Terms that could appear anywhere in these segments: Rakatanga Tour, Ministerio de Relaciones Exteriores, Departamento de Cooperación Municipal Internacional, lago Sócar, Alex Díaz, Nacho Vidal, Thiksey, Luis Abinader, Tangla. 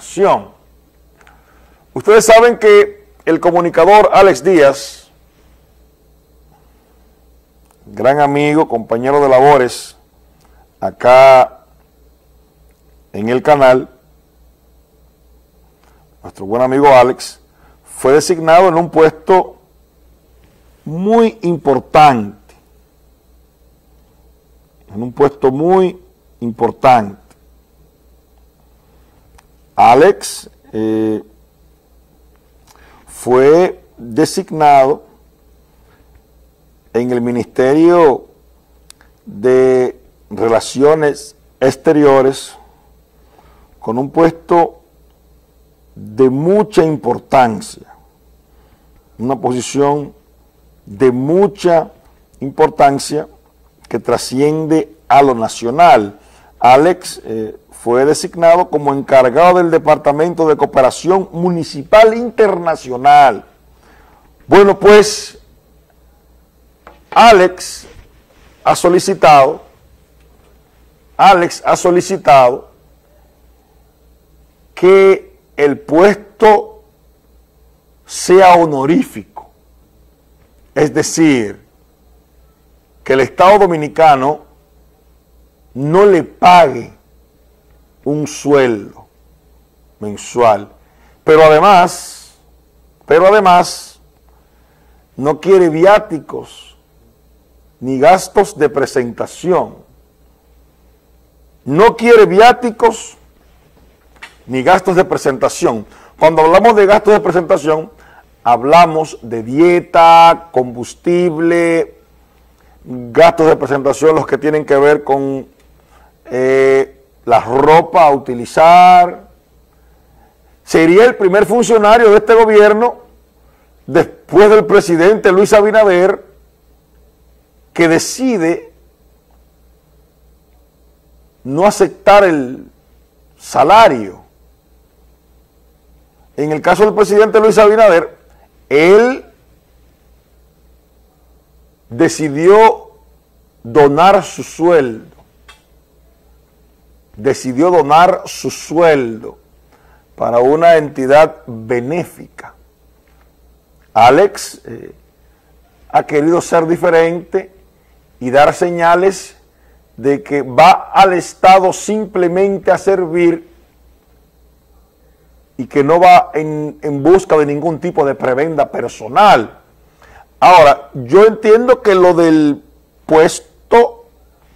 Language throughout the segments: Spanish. acción. Ustedes saben que el comunicador Alex Díaz, gran amigo, compañero de labores, acá en el canal, nuestro buen amigo Alex, fue designado en un puesto muy importante, Alex fue designado en el Ministerio de Relaciones Exteriores con un puesto de mucha importancia, una posición de mucha importancia que trasciende a lo nacional. Alex fue designado como encargado del Departamento de Cooperación Municipal Internacional. Bueno, pues, Alex ha solicitado que el puesto sea honorífico, es decir, que el Estado Dominicano no le pague un sueldo mensual, pero además no quiere viáticos ni gastos de presentación, Cuando hablamos de gastos de presentación, hablamos de dieta, combustible, gastos de presentación, los que tienen que ver con la ropa a utilizar. Sería el primer funcionario de este gobierno, después del presidente Luis Abinader, que decide no aceptar el salario. En el caso del presidente Luis Abinader, él decidió donar su sueldo. Para una entidad benéfica. Alex ha querido ser diferente y dar señales de que va al Estado simplemente a servir y que no va en busca de ningún tipo de prebenda personal. Ahora, yo entiendo que lo del puesto,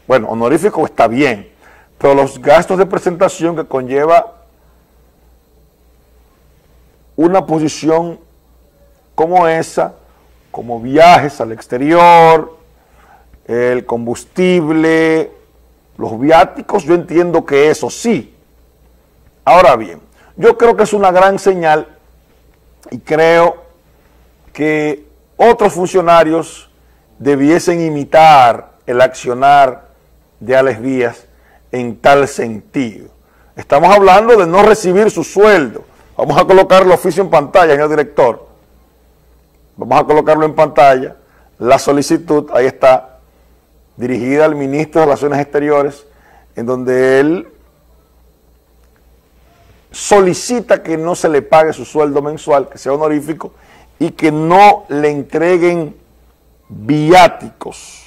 bueno, honorífico está bien, pero los gastos de presentación que conlleva una posición como esa, como viajes al exterior, el combustible, los viáticos, yo entiendo que eso sí. Ahora bien, yo creo que es una gran señal y creo que otros funcionarios debiesen imitar el accionar de Alex Díaz en tal sentido. Estamos hablando de no recibir su sueldo. Vamos a colocar el oficio en pantalla, señor director. Vamos a colocarlo en pantalla. La solicitud, ahí está, dirigida al ministro de Relaciones Exteriores, en donde él solicita que no se le pague su sueldo mensual, que sea honorífico, y que no le entreguen viáticos,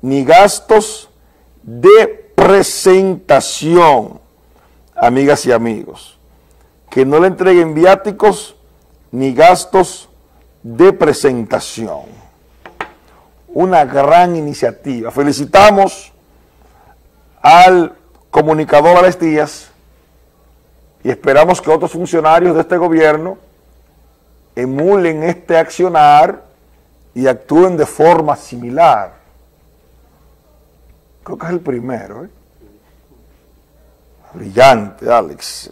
ni gastos de presentación, amigas y amigos, Una gran iniciativa. Felicitamos al comunicador Alex Díaz y esperamos que otros funcionarios de este gobierno emulen este accionar y actúen de forma similar. Creo que es el primero, ¿eh? Brillante, Alex.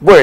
Bueno.